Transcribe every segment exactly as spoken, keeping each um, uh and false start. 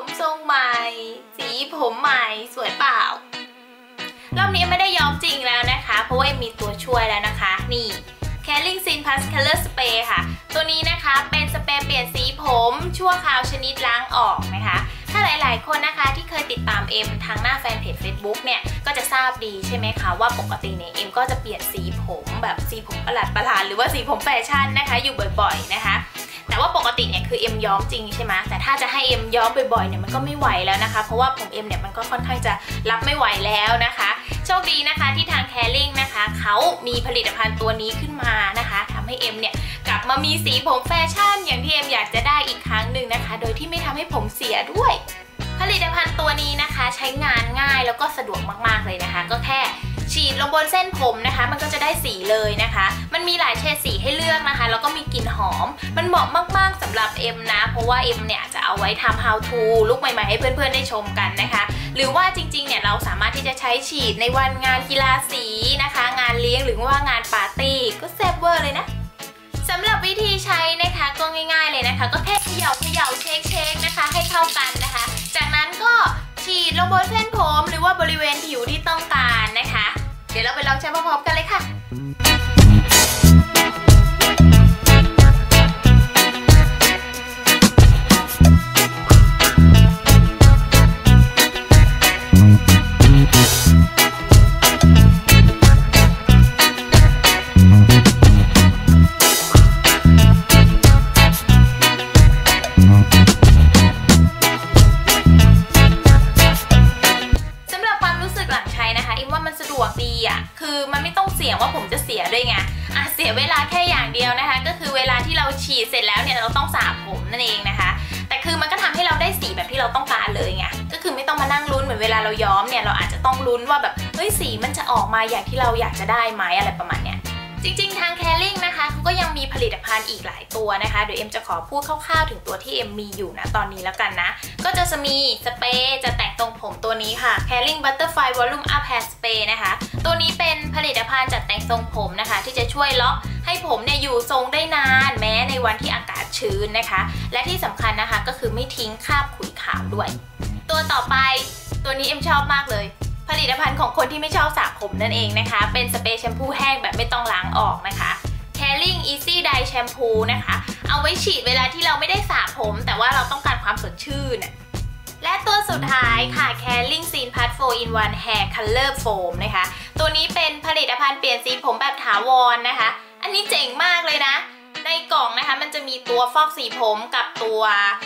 ผมทรงใหม่สีผมใหม่สวยเปล่ารอบนี้ไม่ได้ย้อมจริงแล้วนะคะเพราะว่ามีตัวช่วยแล้วนะคะนี่ Caring Seen+ Color Spray ค่ะตัวนี้นะคะเป็นสเปรย์เปลี่ยนสีผมชั่วคราวชนิดล้างออกนะคะถ้าหลายๆคนนะคะที่เคยติดตามเอ็มทางหน้าแฟนเพจ Facebook เนี่ยก็จะทราบดีใช่ไหมคะว่าปกติเนี่ยเอ็มก็จะเปลี่ยนสีผมแบบสีผมประหลาดๆหรือว่าสีผมแฟชั่นนะคะอยู่บ่อยๆนะคะแต่ว่าปกติเนี่ยคือเอ็มย้อมจริงใช่ไหมแต่ถ้าจะให้เอ็มย้อมบ่อยๆเนี่ยมันก็ไม่ไหวแล้วนะคะเพราะว่าผมเอ็มเนี่ยมันก็ค่อนข้างจะรับไม่ไหวแล้วนะคะโชคดีนะคะที่ทาง Caring นะคะเขามีผลิตภัณฑ์ตัวนี้ขึ้นมานะคะทำให้เอ็มเนี่ยกลับมามีสีผมแฟชั่นอย่างที่เอ็มอยากจะได้อีกครั้งหนึ่งนะคะโดยที่ไม่ทำให้ผมเสียด้วยผลิตภัณฑ์ตัวนี้นะคะใช้งานง่ายแล้วก็สะดวกมากๆเลยนะคะก็แค่ฉีดลงบนเส้นผมนะคะมันก็จะได้สีเลยนะคะมันมีหลายเฉดสีให้เลือกนะคะแล้วก็มีกลิ่นหอมมันเหมาะมากๆสำหรับเอ็มนะเพราะว่าเอ็มเนี่ยจะเอาไว้ทำ how to ลุคใหม่ๆให้เพื่อนๆได้ชมกันนะคะหรือว่าจริงๆเนี่ยเราสามารถที่จะใช้ฉีดในวันงานกีฬาสีนะคะงานเลี้ยงหรือว่างานปาร์ตี้ก็แซ่บเวอร์เลยนะสำหรับวิธีใช้นะคะก็ง่ายๆเลยนะคะก็แค่เขย่าเขย่าเช็คเช็คนะคะให้เข้ากันนะคะจากนั้นก็ฉีดลงบนเส้นผมหรือว่าบริเวณผิวที่ต้องการนะคะเดี๋ยวเราไปลองใช้พร้อมๆกันเลยค่ะดีอ่ะคือมันไม่ต้องเสี่ยงว่าผมจะเสียด้วยไงอ่ะเสียเวลาแค่อย่างเดียวนะคะก็คือเวลาที่เราฉีดเสร็จแล้วเนี่ยเราต้องสระผมนั่นเองนะคะแต่คือมันก็ทำให้เราได้สีแบบที่เราต้องการเลยไงก็คือไม่ต้องมานั่งลุ้นเหมือนเวลาเราย้อมเนี่ยเราอาจจะต้องลุ้นว่าแบบเฮ้ยสีมันจะออกมาอย่างที่เราอยากจะได้ไหมอะไรประมาณเนี้ยจริงๆทาง Caring นะคะเขาก็ยังมีผลิตภัณฑ์อีกหลายตัวนะคะเดี๋ยวเอ็มจะขอพูดคร่าวๆถึงตัวที่เอ็มมีอยู่นะตอนนี้แล้วกันนะก็จะมีสเปรย์จะแต่งตรงผมตัวนี้ค่ะ Caring Butterfly Volume Up Hair Spray นะคะตัวนี้เป็นผลิตภัณฑ์จัดแต่งทรงผมนะคะที่จะช่วยล็อกให้ผมเนี่ยอยู่ทรงได้นานแม้ในวันที่อากาศชื้นนะคะและที่สำคัญนะคะก็คือไม่ทิ้งคราบขุยขาวด้วยตัวต่อไปตัวนี้เอ็มชอบมากเลยผลิตภัณฑ์ของคนที่ไม่ชอบสระผมนั่นเองนะคะเป็นสเปรย์แชมพูแห้งแบบไม่ต้องล้างออกนะคะ Caring Easy Dry Shampoo นะคะเอาไว้ฉีดเวลาที่เราไม่ได้สระผมแต่ว่าเราต้องการความสดชื่นและตัวสุดท้ายค่ะ Caring Seen+ โฟร์ อิน วัน Hair Color Foam นะคะตัวนี้เป็นผลิตภัณฑ์เปลี่ยนสีผมแบบถาวร นะคะอันนี้เจ๋งมากเลยนะในกล่องนะคะมันจะมีตัวฟอกสีผมกับตัว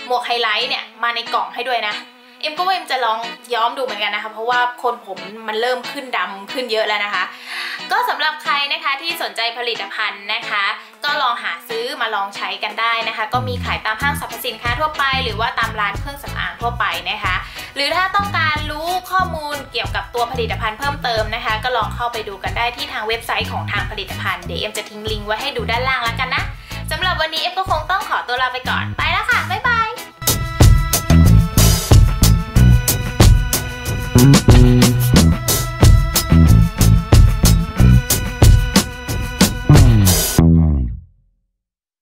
หมวกไฮไลท์เนี่ยมาในกล่องให้ด้วยนะเอ็มก็ว่าเอ็มจะลองย้อมดูเหมือนกันนะคะเพราะว่าคนผมมันเริ่มขึ้นดำขึ้นเยอะแล้วนะคะก็สำหรับใครนะคะที่สนใจผลิตภัณฑ์นะคะก็ลองหาซื้อมาลองใช้กันได้นะคะก็มีขายตามห้างสรรพสินค้าทั่วไปหรือว่าตามร้านเครื่องสำอางทั่วไปนะคะหรือถ้าต้องการรู้ข้อมูลเกี่ยวกับตัวผลิตภัณฑ์เพิ่มเติมนะคะก็ลองเข้าไปดูกันได้ที่ทางเว็บไซต์ของทางผลิตภัณฑ์เดี๋ยวเอ็มจะทิ้งลิงก์ไว้ให้ดูด้านล่างแล้วกันนะสำหรับวันนี้เอ็มก็คงต้องขอตัวลาไปก่อน